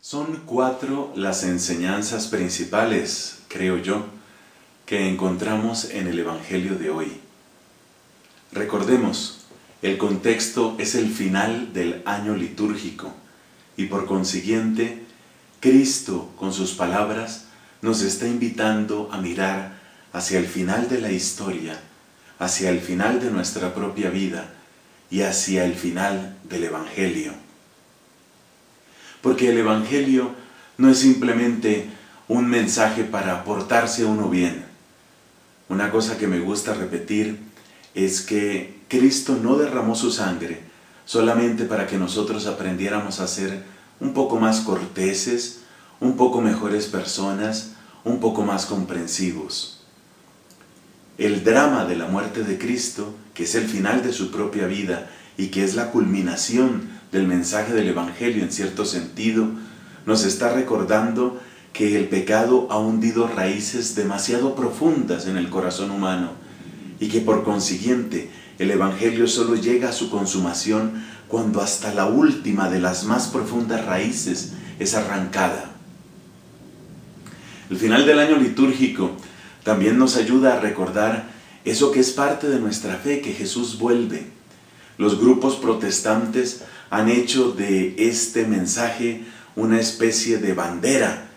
Son cuatro las enseñanzas principales, creo yo, que encontramos en el Evangelio de hoy. Recordemos, el contexto es el final del año litúrgico y por consiguiente, Cristo con sus palabras nos está invitando a mirar hacia el final de la historia, hacia el final de nuestra propia vida y hacia el final del Evangelio. Porque el Evangelio no es simplemente un mensaje para portarse uno bien. Una cosa que me gusta repetir es que Cristo no derramó su sangre solamente para que nosotros aprendiéramos a ser un poco más corteses, un poco mejores personas, un poco más comprensivos. El drama de la muerte de Cristo, que es el final de su propia vida y que es la culminación del mensaje del Evangelio en cierto sentido, nos está recordando que el pecado ha hundido raíces demasiado profundas en el corazón humano y que por consiguiente el Evangelio solo llega a su consumación cuando hasta la última de las más profundas raíces es arrancada. El final del año litúrgico también nos ayuda a recordar eso que es parte de nuestra fe, que Jesús vuelve. Los grupos protestantes han hecho de este mensaje una especie de bandera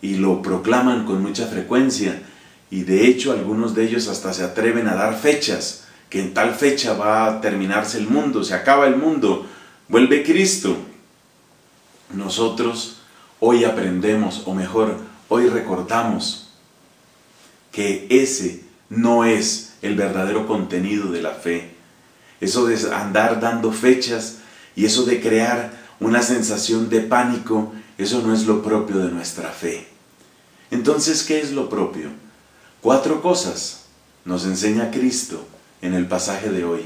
y lo proclaman con mucha frecuencia, y de hecho algunos de ellos hasta se atreven a dar fechas, que en tal fecha va a terminarse el mundo, se acaba el mundo, vuelve Cristo. Nosotros hoy aprendemos, o mejor, hoy recordamos que ese no es el verdadero contenido de la fe. Eso de andar dando fechas y eso de crear una sensación de pánico, eso no es lo propio de nuestra fe. Entonces, ¿qué es lo propio? Cuatro cosas nos enseña Cristo en el pasaje de hoy.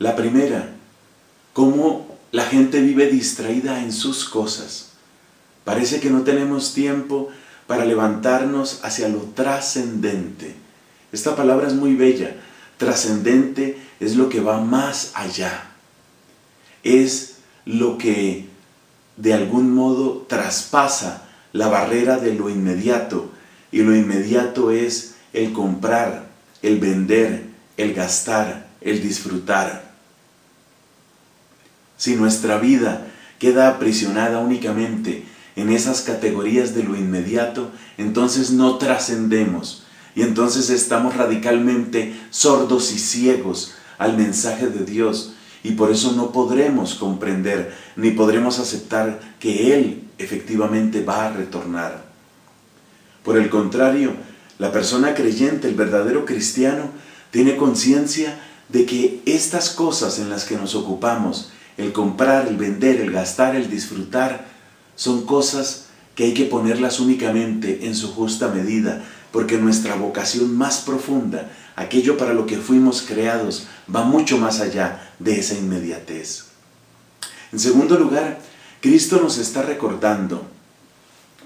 La primera, cómo la gente vive distraída en sus cosas. Parece que no tenemos tiempo para levantarnos hacia lo trascendente. Esta palabra es muy bella. Trascendente es lo que va más allá. Es lo que de algún modo traspasa la barrera de lo inmediato, y lo inmediato es el comprar, el vender, el gastar, el disfrutar. Si nuestra vida queda aprisionada únicamente en esas categorías de lo inmediato, entonces no trascendemos y entonces estamos radicalmente sordos y ciegos al mensaje de Dios, y por eso no podremos comprender ni podremos aceptar que Él efectivamente va a retornar. Por el contrario, la persona creyente, el verdadero cristiano, tiene conciencia de que estas cosas en las que nos ocupamos, el comprar, el vender, el gastar, el disfrutar, son cosas que hay que ponerlas únicamente en su justa medida, porque nuestra vocación más profunda, aquello para lo que fuimos creados, va mucho más allá de esa inmediatez. En segundo lugar, Cristo nos está recordando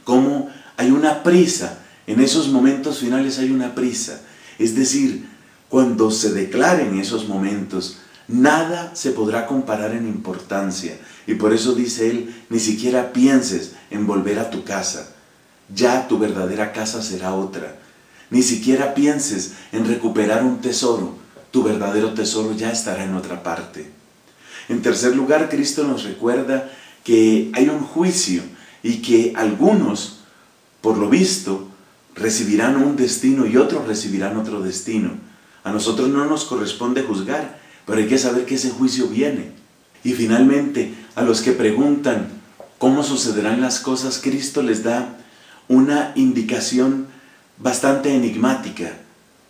cómo hay una prisa, en esos momentos finales hay una prisa. Es decir, cuando se declaren esos momentos, nada se podrá comparar en importancia. Y por eso dice Él, ni siquiera pienses en volver a tu casa. Ya tu verdadera casa será otra. Ni siquiera pienses en recuperar un tesoro. Tu verdadero tesoro ya estará en otra parte. En tercer lugar, Cristo nos recuerda que hay un juicio y que algunos, por lo visto, recibirán un destino y otros recibirán otro destino. A nosotros no nos corresponde juzgar, pero hay que saber que ese juicio viene. Y finalmente, a los que preguntan cómo sucederán las cosas, Cristo les da una indicación bastante enigmática.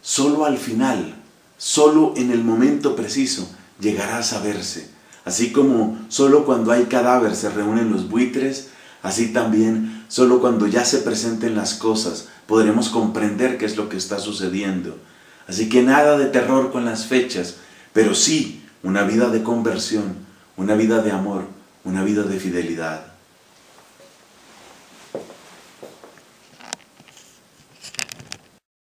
Solo al final, solo en el momento preciso, llegará a saberse. Así como solo cuando hay cadáver se reúnen los buitres, así también solo cuando ya se presenten las cosas podremos comprender qué es lo que está sucediendo. Así que nada de terror con las fechas, pero sí una vida de conversión, una vida de amor, una vida de fidelidad.